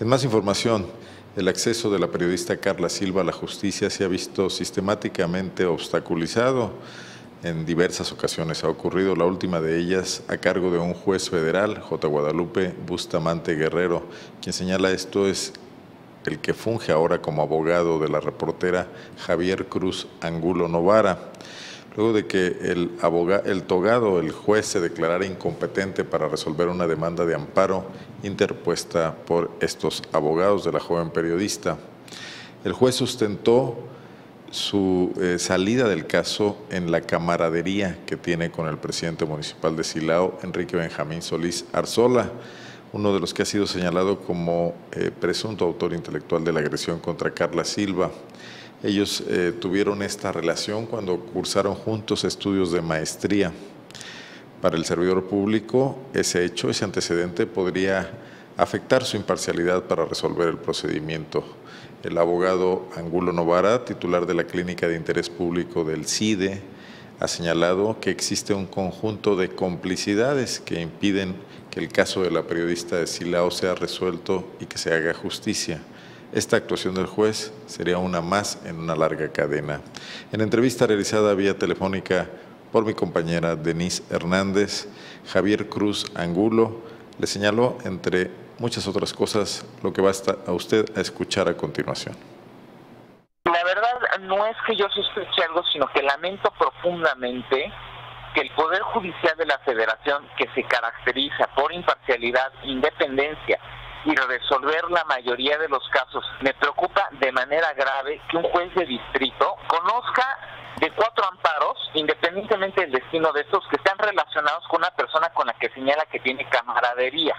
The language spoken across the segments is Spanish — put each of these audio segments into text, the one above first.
En más información, el acceso de la periodista Karla Silva a la justicia se ha visto sistemáticamente obstaculizado. En diversas ocasiones ha ocurrido, la última de ellas a cargo de un juez federal, J. Guadalupe Bustamante Guerrero, quien señala esto es el que funge ahora como abogado de la reportera Javier Cruz Angulo Novara. Luego de que el juez se declarara incompetente para resolver una demanda de amparo interpuesta por estos abogados de la joven periodista, el juez sustentó su salida del caso en la camaradería que tiene con el presidente municipal de Silao, Enrique Benjamín Solís Arzola, uno de los que ha sido señalado como presunto autor intelectual de la agresión contra Karla Silva. Ellos tuvieron esta relación cuando cursaron juntos estudios de maestría. Para el servidor público, ese hecho, ese antecedente podría afectar su imparcialidad para resolver el procedimiento. El abogado Angulo Novara, titular de la Clínica de Interés Público del CIDE, ha señalado que existe un conjunto de complicidades que impiden que el caso de la periodista de Silao sea resuelto y que se haga justicia. Esta actuación del juez sería una más en una larga cadena. En entrevista realizada vía telefónica por mi compañera Denise Hernández, Javier Cruz Angulo le señaló, entre muchas otras cosas, lo que va a usted a escuchar a continuación. La verdad no es que yo sospeche algo, sino que lamento profundamente que el Poder Judicial de la Federación, que se caracteriza por imparcialidad, independencia y resolver la mayoría de los casos, me preocupa de manera grave que un juez de distrito conozca de 4 amparos, independientemente del destino de estos, que están relacionados con una persona con la que señala que tiene camaradería.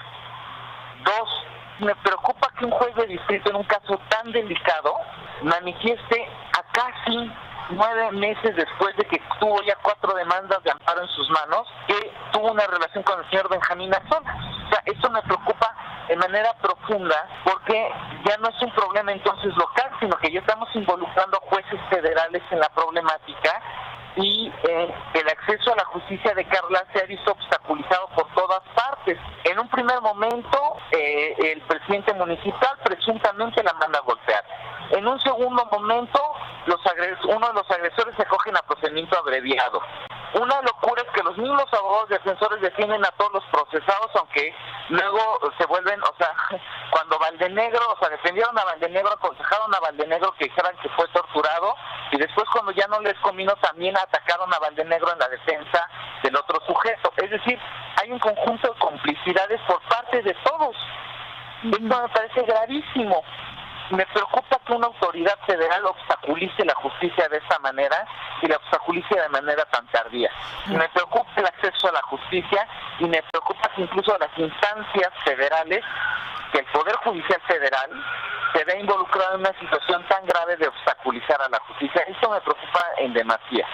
2, me preocupa que un juez de distrito en un caso tan delicado manifieste a casi 9 meses después de que tuvo ya 4 demandas de amparo en sus manos, que tuvo una relación con el señor Benjamín Azcona. O sea, esto me preocupa de manera profunda, porque ya no es un problema entonces local, sino que ya estamos involucrando a jueces federales en la problemática, y el acceso a la justicia de Karla se ha visto obstaculizado por todas partes. En un primer momento, el presidente municipal presuntamente la manda a golpear. En un segundo momento, uno de los agresores se acogen a procedimiento abreviado. Una locura es que los mismos abogados defensores defienden a todos los procesados, aunque luego se vuelven, o sea, cuando Valdenegro, o sea, defendieron a Valdenegro, aconsejaron a Valdenegro que dijeran que fue torturado, y después cuando ya no les convino también atacaron a Valdenegro en la defensa del otro sujeto. Es decir, hay un conjunto de complicidades por parte de todos. Esto me parece gravísimo. Me preocupa que una autoridad federal obstaculice la justicia de esta manera y la obstaculice de manera tan tardía. Me preocupa el acceso a la justicia y me preocupa que incluso las instancias federales, que el Poder Judicial Federal se ve involucrado en una situación tan grave de obstaculizar a la justicia. Esto me preocupa en demasía.